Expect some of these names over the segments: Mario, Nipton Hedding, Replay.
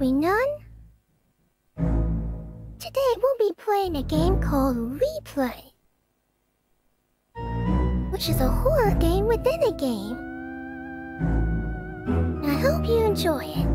Have we none? Today we'll be playing a game called Replay, which is a horror game within a game. And I hope you enjoy it.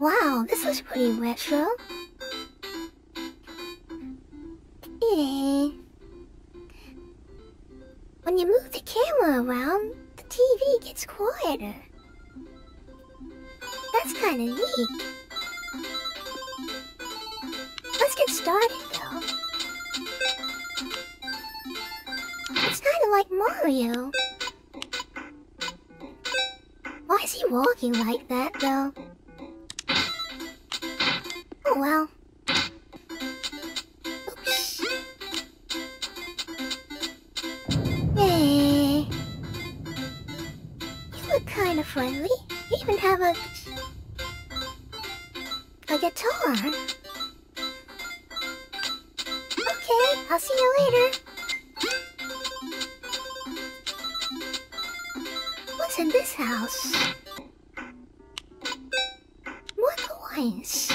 Wow, this is pretty retro. Yeah. When you move the camera around, the TV gets quieter. That's kinda neat. Let's get started though. It's kinda like Mario. Why is he walking like that though? Oh well. Oops. Hey. You look kind of friendly. You even have a guitar. Okay, I'll see you later. What's in this house? More coins.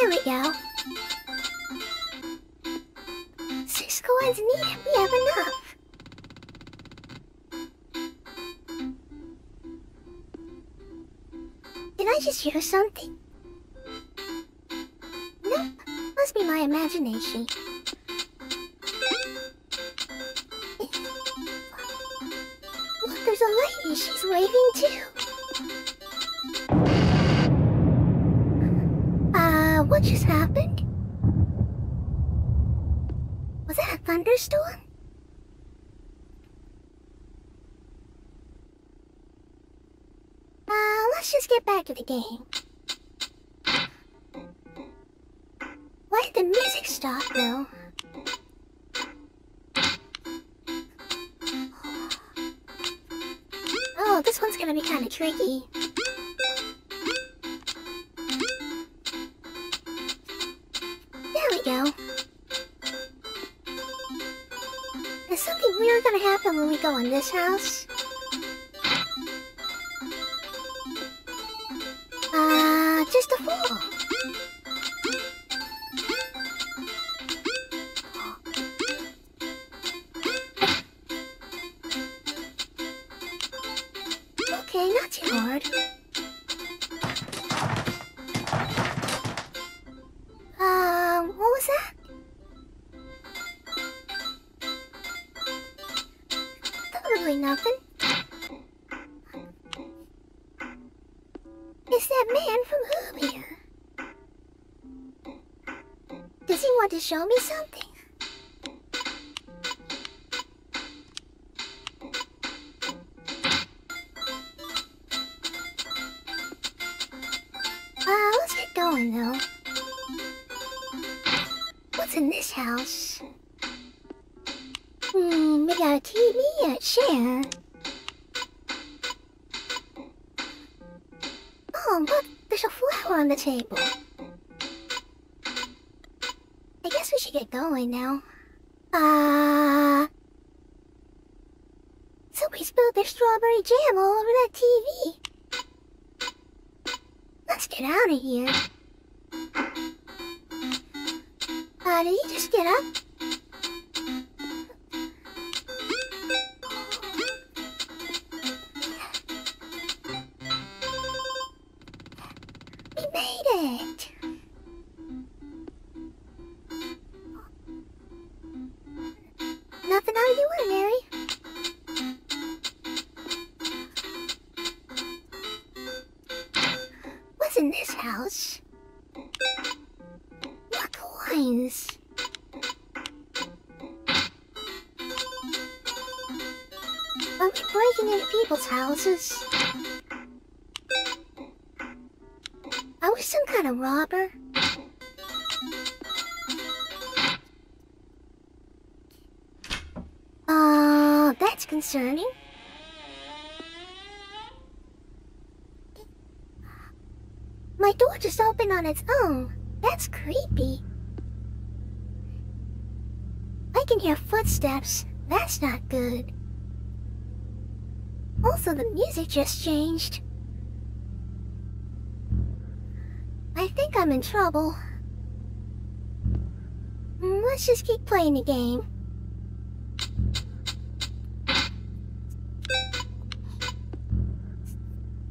There we go. 6 coins needed. We have enough. Did I just hear something? Nope. Must be my imagination. Look, there's a lady. She's waving too. What just happened? Was that a thunderstorm? Let's just get back to the game. Why did the music stop though? Oh, this one's gonna be kinda tricky. Is something weird gonna happen when we go in this house? Just a fool. Okay, not too hard. What was that? Nothing. It's that man from earlier. Does he want to show me something? Let's get going though. What's in this house? We got a TV, a chair. Oh, look, there's a flower on the table. I guess we should get going now. Somebody spilled their strawberry jam all over that TV. Let's get out of here. Did you just get up? Nothing out of the ordinary. What's in this house? What coins? Are we breaking into people's houses? Are we some kind of robber? That's concerning. My door just opened on its own. That's creepy. I can hear footsteps. That's not good. Also, the music just changed. I think I'm in trouble. Let's just keep playing the game.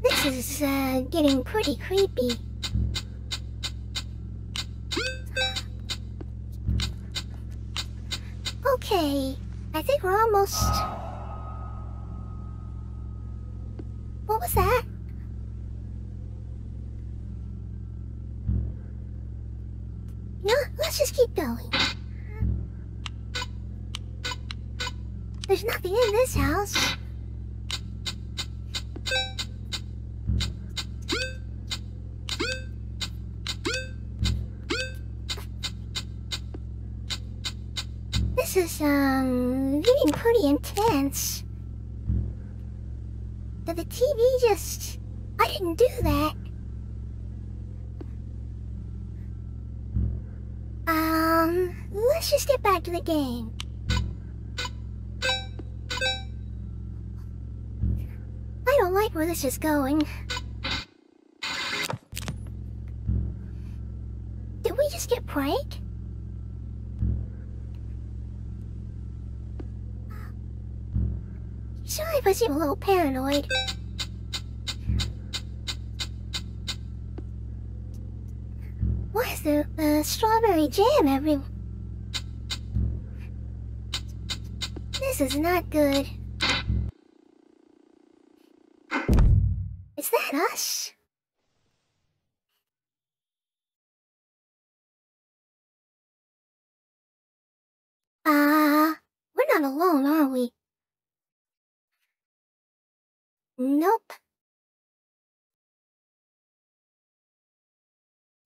This is getting pretty creepy. Okay, I think we're almost... What was that? No, let's just keep going. There's nothing in this house. This is, getting pretty intense. Did the TV just... I didn't do that. Let's just get back to the game. I don't like where this is going. Did we just get pranked? So I was even a little paranoid. Why is there strawberry jam everywhere? This is not good. Is that us? We're not alone, are we? Nope.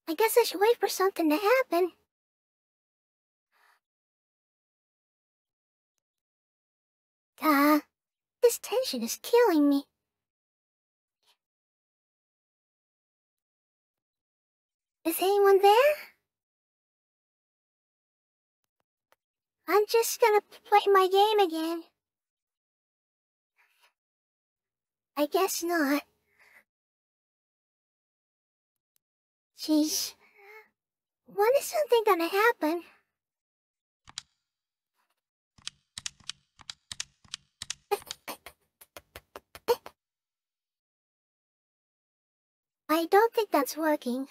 I guess I should wait for something to happen. This tension is killing me. Is anyone there? I'm just gonna play my game again. I guess not. Jeez. When is something gonna happen? I don't think that's working.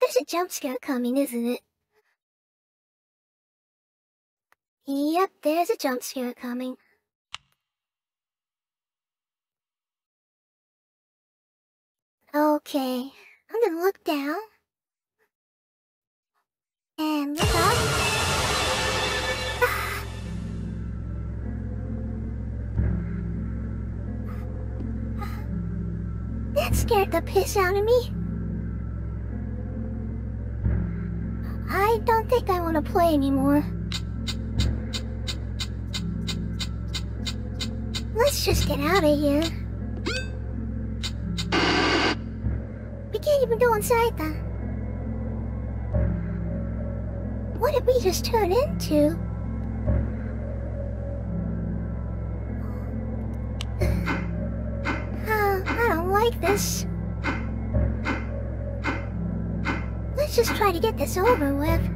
There's a jump scare coming, isn't it? Yep, there's a jump scare coming. Okay, I'm gonna look down. And look up. Ah. That scared the piss out of me. I don't think I want to play anymore. Let's just get out of here. We can't even go inside that. What did we just turn into? I don't like this. Let's just try to get this over with.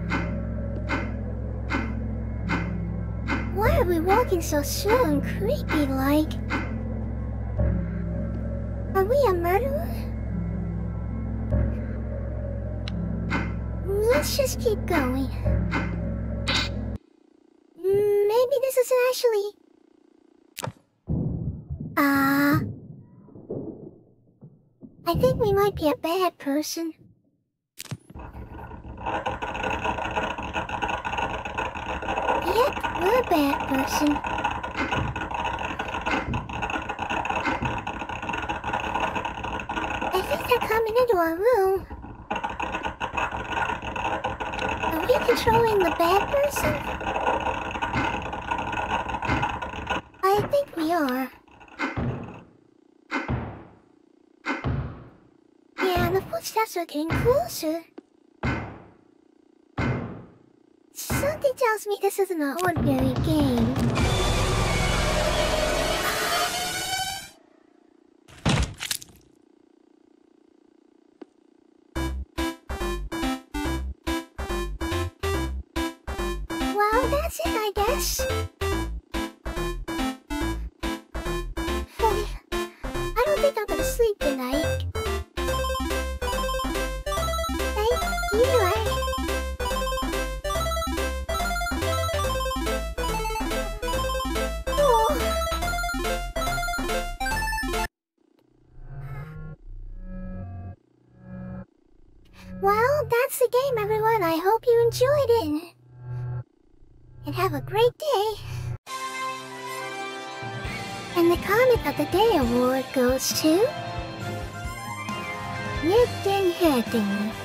Why are we walking so slow and creepy like? Are we a murderer? Let's just keep going. Maybe this isn't actually... I think we might be a bad person. Yep, we're a bad person. I think they're coming into our room. Are we controlling the bad person? I think we are. That's looking closer. Something tells me this is an ordinary game. Well, that's it, I guess. Well, that's the game, everyone. I hope you enjoyed it. And have a great day. And the Comic of the Day award goes to... Nipton Hedding.